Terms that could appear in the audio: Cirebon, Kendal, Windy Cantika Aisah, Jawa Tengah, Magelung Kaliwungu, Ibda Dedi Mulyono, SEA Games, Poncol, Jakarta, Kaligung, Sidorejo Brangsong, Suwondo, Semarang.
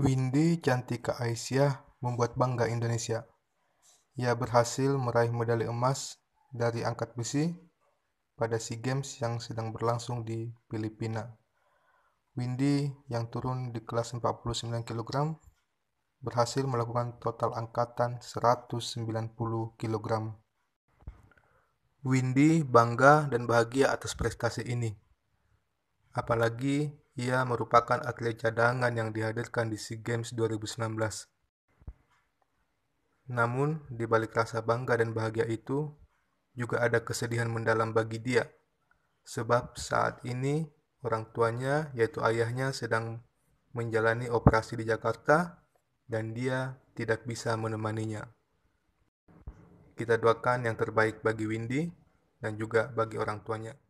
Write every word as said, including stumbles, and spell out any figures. Windy Cantika Aisah membuat bangga Indonesia. Ia berhasil meraih medali emas dari angkat besi pada SEA Games yang sedang berlangsung di Filipina. Windy yang turun di kelas empat puluh sembilan kilogram berhasil melakukan total angkatan seratus sembilan puluh kilogram. Windy bangga dan bahagia atas prestasi ini. Apalagi ia merupakan atlet cadangan yang dihadirkan di SEA Games dua ribu sembilan belas. Namun, di balik rasa bangga dan bahagia itu, juga ada kesedihan mendalam bagi dia. Sebab saat ini, orang tuanya, yaitu ayahnya, sedang menjalani operasi di Jakarta dan dia tidak bisa menemaninya. Kita doakan yang terbaik bagi Windy dan juga bagi orang tuanya.